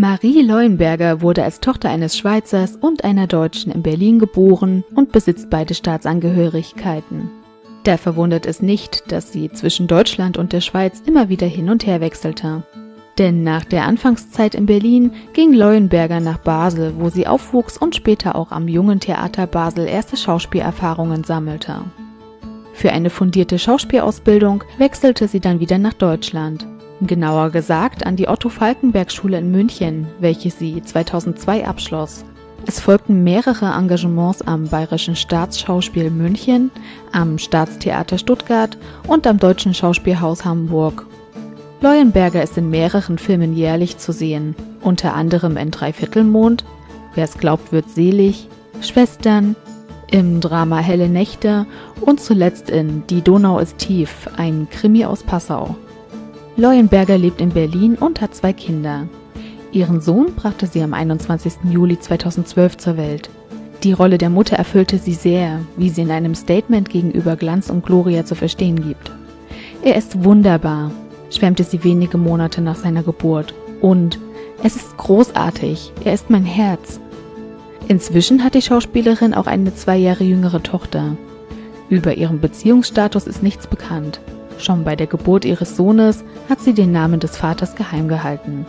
Marie Leuenberger wurde als Tochter eines Schweizers und einer Deutschen in Berlin geboren und besitzt beide Staatsangehörigkeiten. Da verwundert es nicht, dass sie zwischen Deutschland und der Schweiz immer wieder hin und her wechselte. Denn nach der Anfangszeit in Berlin ging Leuenberger nach Basel, wo sie aufwuchs und später auch am Jungen Theater Basel erste Schauspielerfahrungen sammelte. Für eine fundierte Schauspielausbildung wechselte sie dann wieder nach Deutschland. Genauer gesagt an die Otto-Falckenberg-Schule in München, welche sie 2002 abschloss. Es folgten mehrere Engagements am Bayerischen Staatsschauspiel München, am Staatstheater Stuttgart und am Deutschen Schauspielhaus Hamburg. Leuenberger ist in mehreren Filmen jährlich zu sehen, unter anderem in Dreiviertelmond, Wer's glaubt wird selig, Schwestern, im Drama Helle Nächte und zuletzt in Die Donau ist tief, ein Krimi aus Passau. Leuenberger lebt in Berlin und hat 2 Kinder. Ihren Sohn brachte sie am 21. Juli 2012 zur Welt. Die Rolle der Mutter erfüllte sie sehr, wie sie in einem Statement gegenüber Glanz und Gloria zu verstehen gibt. Er ist wunderbar, schwärmte sie wenige Monate nach seiner Geburt. Und es ist großartig, er ist mein Herz. Inzwischen hat die Schauspielerin auch eine 2 Jahre jüngere Tochter. Über ihren Beziehungsstatus ist nichts bekannt. Schon bei der Geburt ihres Sohnes hat sie den Namen des Vaters geheim gehalten.